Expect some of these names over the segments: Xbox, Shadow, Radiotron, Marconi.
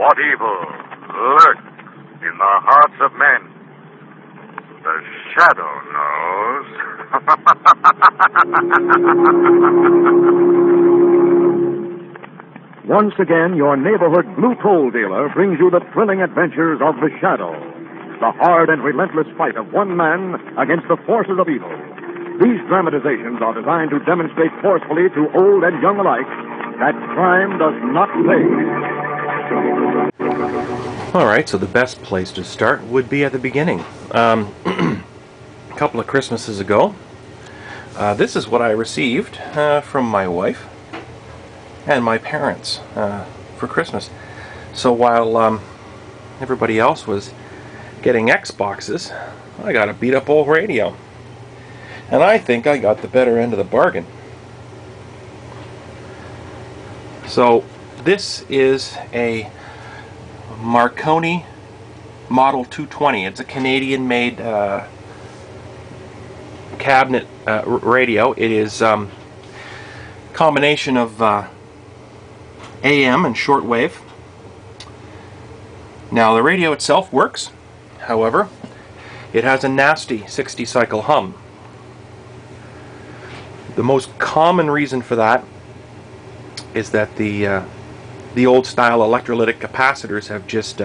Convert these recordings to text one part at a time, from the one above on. what evil lurks in the hearts of men, the Shadow knows. Once again, your neighborhood blue toll dealer brings you the thrilling adventures of the Shadow, the hard and relentless fight of one man against the forces of evil. These dramatizations are designed to demonstrate forcefully to old and young alike that crime does not pay. All right, so the best place to start would be at the beginning. A couple of Christmases ago, this is what I received from my wife and my parents for Christmas. So while everybody else was getting Xboxes, I got a beat-up old radio. And I think I got the better end of the bargain. So this is a Marconi Model 220. It's a Canadian-made cabinet radio. It is a combination of AM and shortwave. Now the radio itself works. However, it has a nasty 60-cycle hum. The most common reason for that is that the old-style electrolytic capacitors have just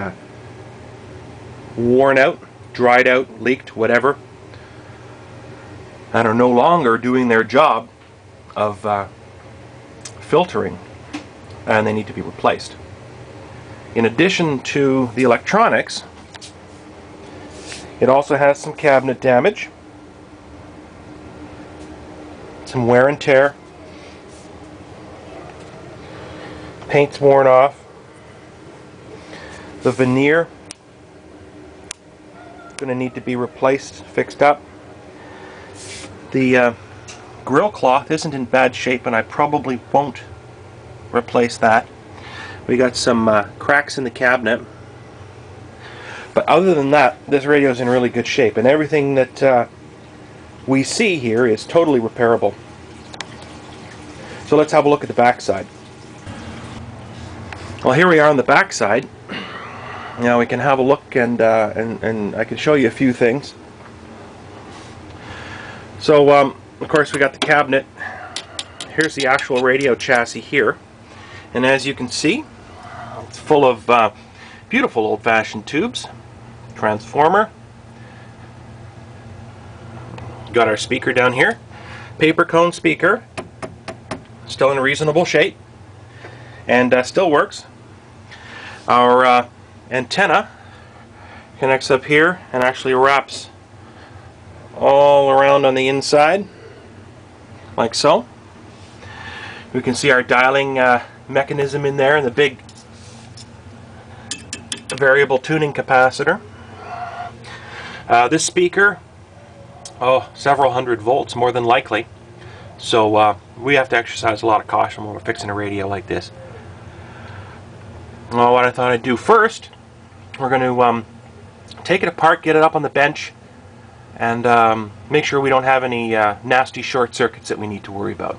worn out, dried out, leaked, whatever, and are no longer doing their job of filtering, and they need to be replaced. In addition to the electronics, it also has some cabinet damage, some wear and tear, paint's worn off, the veneer is going to need to be replaced, fixed up. The grill cloth isn't in bad shape, and I probably won't replace that. We got some cracks in the cabinet, but other than that, this radio is in really good shape, and everything that we see here is totally repairable. So let's have a look at the backside. Well, here we are on the backside. Now we can have a look, and I can show you a few things. So of course we got the cabinet. Here's the actual radio chassis here, and as you can see, it's full of beautiful old-fashioned tubes, transformer. Got our speaker down here, paper cone speaker, still in reasonable shape, and still works. Our antenna connects up here and actually wraps all around on the inside, like so. We can see our dialing mechanism in there and the big variable tuning capacitor. This speaker, oh, several hundred volts, more than likely. So we have to exercise a lot of caution when we're fixing a radio like this. Well, what I thought I'd do first, we're going to take it apart, get it up on the bench, and make sure we don't have any nasty short circuits that we need to worry about.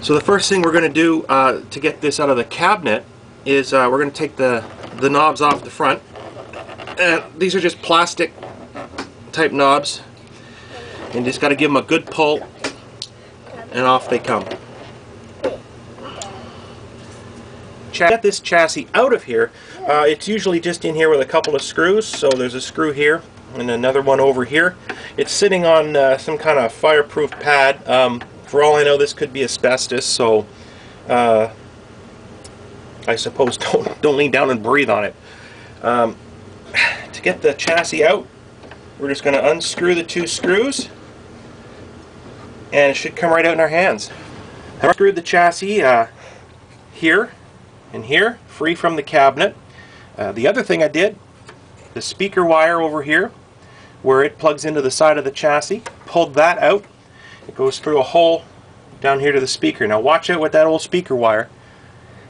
So the first thing we're going to do to get this out of the cabinet is we're going to take the knobs off the front. These are just plastic type knobs. And just got to give them a good pull, and off they come. To get this chassis out of here, it's usually just in here with a couple of screws. So there's a screw here and another one over here. It's sitting on some kind of fireproof pad. For all I know, this could be asbestos, so I suppose don't lean down and breathe on it. To get the chassis out, we're just going to unscrew the two screws, and it should come right out in our hands. I've screwed the chassis here and here, free from the cabinet. The other thing I did, the speaker wire over here, where it plugs into the side of the chassis, pulled that out. It goes through a hole down here to the speaker. Now watch out with that old speaker wire.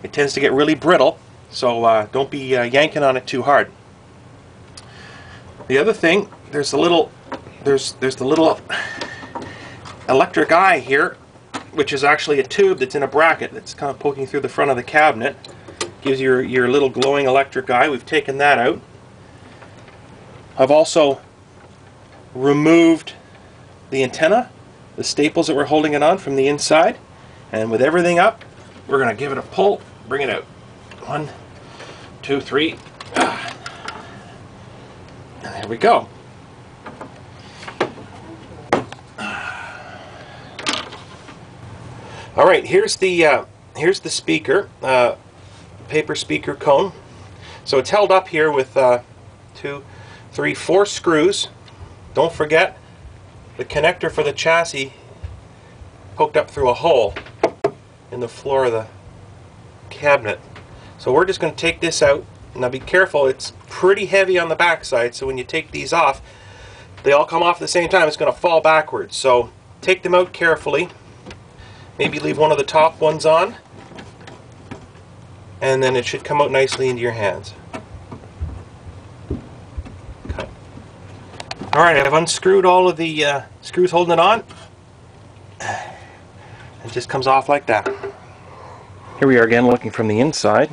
It tends to get really brittle, so don't be yanking on it too hard. The other thing, there's the little electric eye here, which is actually a tube that's in a bracket that's kind of poking through the front of the cabinet. gives your little glowing electric eye. We've taken that out. I've also removed the antenna, the staples that were holding it on from the inside, and with everything up, we're going to give it a pull, bring it out. 1, 2, 3. And there we go. All right, here's the speaker, paper speaker cone. So it's held up here with 2, 3, 4 screws. Don't forget the connector for the chassis poked up through a hole in the floor of the cabinet. So we're just going to take this out. Now be careful, it's pretty heavy on the back side, so when you take these off, they all come off at the same time. It's going to fall backwards. So take them out carefully. Maybe leave one of the top ones on, and then it should come out nicely into your hands. Cut. All right, I've unscrewed all of the screws holding it on. It just comes off like that. Here we are again, looking from the inside.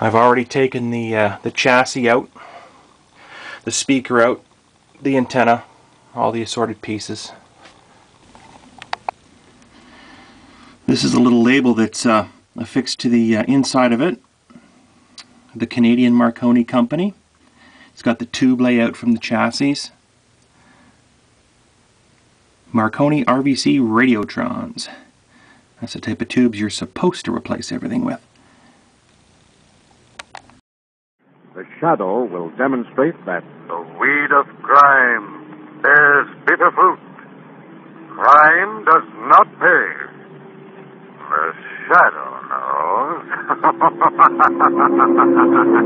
I've already taken the chassis out, the speaker out, the antenna, all the assorted pieces. This is a little label that's affixed to the inside of it. The Canadian Marconi company. It's got the tube layout from the chassis. Marconi RVC Radiotrons. That's the type of tubes you're supposed to replace everything with. The Shadow will demonstrate that the weed of crime bears bitter fruit. Crime does not pay. The Shadow knows.